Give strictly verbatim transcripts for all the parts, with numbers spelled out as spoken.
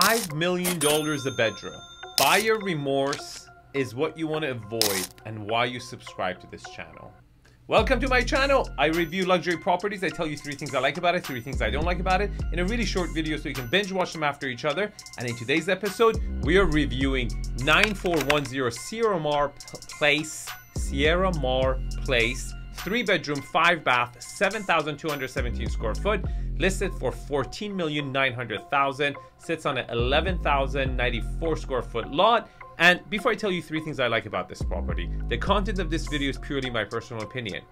five million dollars a bedroom. Buyer remorse is what you want to avoid and why you subscribe to this channel. Welcome to my channel. I review luxury properties. I tell you three things I like about it, three things I don't like about it in a really short video so you can binge watch them after each other. And in today's episode, we are reviewing nine four one zero Sierra Mar Place, Sierra Mar Place, three bedroom, five bath, seven thousand two hundred seventeen square foot, listed for fourteen million nine hundred thousand, sits on an eleven thousand ninety-four square foot lot. And before I tell you three things I like about this property, the content of this video is purely my personal opinion.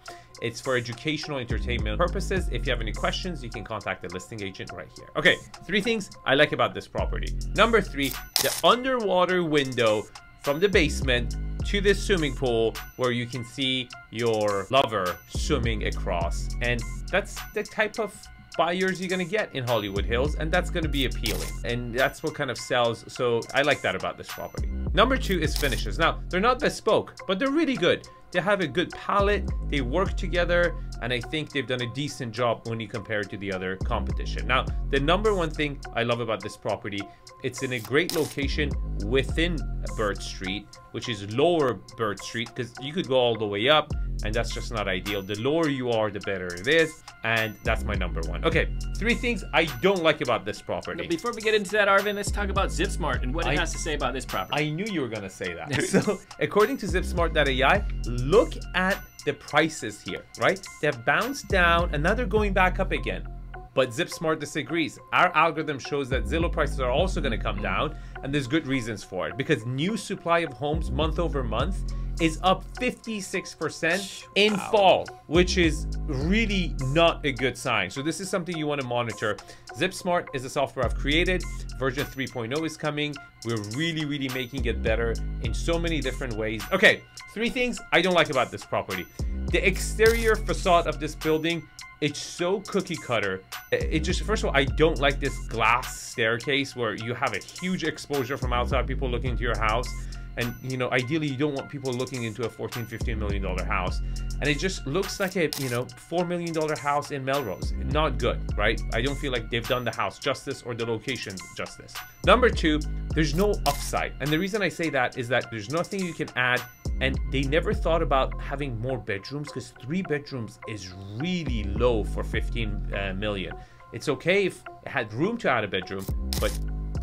It's for educational, entertainment purposes. If you have any questions, you can contact the listing agent right here. Okay, three things I like about this property. Number three, the underwater window from the basement to this swimming pool where you can see your lover swimming across. And that's the type of buyers you're gonna get in Hollywood Hills, and that's gonna be appealing, and that's what kind of sells. So I like that about this property. Number two is finishes. Now, they're not bespoke, but they're really good. They have a good palette, they work together, and I think they've done a decent job when you compare it to the other competition. Now, the number one thing I love about this property, it's in a great location within Bird Street, which is lower Bird Street, because you could go all the way up, and that's just not ideal. The lower you are, the better it is, and that's my number one. Okay, three things I don't like about this property. Now, before we get into that, Arvin, let's talk about ZipSmart and what it I, has to say about this property. I knew you were gonna say that. So, according to ZipSmart dot A I, look at the prices here, right? They've bounced down, and now they're going back up again. But ZipSmart disagrees. Our algorithm shows that Zillow prices are also going to come down, and there's good reasons for it, because new supply of homes month over month is up fifty-six percent in wow. fall, which is really not a good sign. So this is something you want to monitor. ZipSmart is a software I've created. Version three point oh is coming. We're really, really making it better in so many different ways. Okay, three things I don't like about this property. The exterior facade of this building, it's so cookie cutter. It just, first of all, I don't like this glass staircase where you have a huge exposure from outside, people looking into your house. And, you know, ideally, you don't want people looking into a fourteen, fifteen million dollar house. And it just looks like a, you know, four million dollar house in Melrose. Not good, right? I don't feel like they've done the house justice or the location justice. Number two, there's no upside. And the reason I say that is that there's nothing you can add. And they never thought about having more bedrooms, because three bedrooms is really low for fifteen million. It's okay if it had room to add a bedroom, but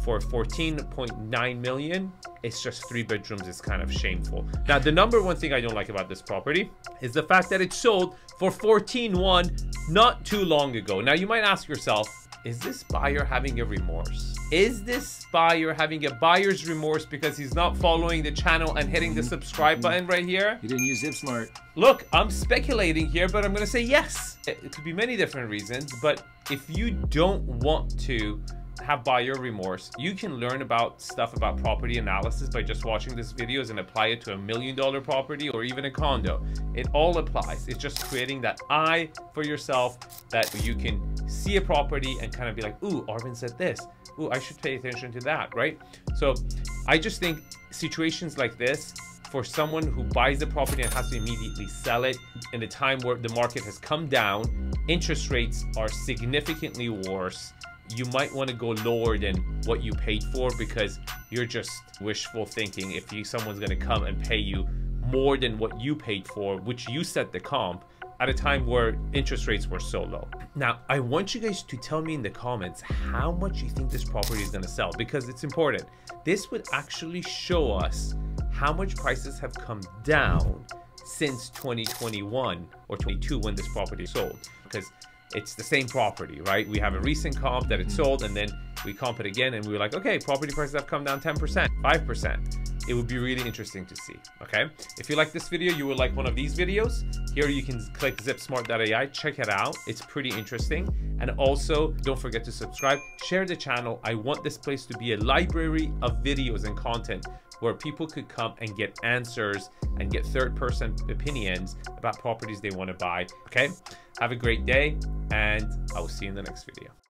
for fourteen point nine million, it's just three bedrooms is kind of shameful. Now, the number one thing I don't like about this property is the fact that it sold for fourteen one not too long ago. Now, you might ask yourself, is this buyer having a remorse? Is this buyer having a buyer's remorse because he's not following the channel and hitting the subscribe button right here? You didn't use ZipSmart. Look, I'm speculating here, but I'm gonna say yes. It, it could be many different reasons, but if you don't want to have buyer remorse, you can learn about stuff about property analysis by just watching these videos and apply it to a million dollar property or even a condo. It all applies. It's just creating that eye for yourself that you can see a property and kind of be like, ooh, Arvin said this. Ooh, I should pay attention to that, right? So I just think situations like this, for someone who buys the property and has to immediately sell it in a time where the market has come down, interest rates are significantly worse, you might want to go lower than what you paid for, because you're just wishful thinking if you, someone's going to come and pay you more than what you paid for, which you set the comp at a time where interest rates were so low. Now, I want you guys to tell me in the comments how much you think this property is going to sell, because it's important. This would actually show us how much prices have come down since twenty twenty-one or twenty-two when this property sold, because it's the same property, right? We have a recent comp that it sold, and then we comp it again, and we were like, okay, property prices have come down ten percent, five percent. It would be really interesting to see, okay? If you like this video, you will like one of these videos. Here you can click ZipSmart dot A I, check it out. It's pretty interesting. And also, don't forget to subscribe, share the channel. I want this place to be a library of videos and content where people could come and get answers and get third-person opinions about properties they want to buy, okay? Have a great day, and I will see you in the next video.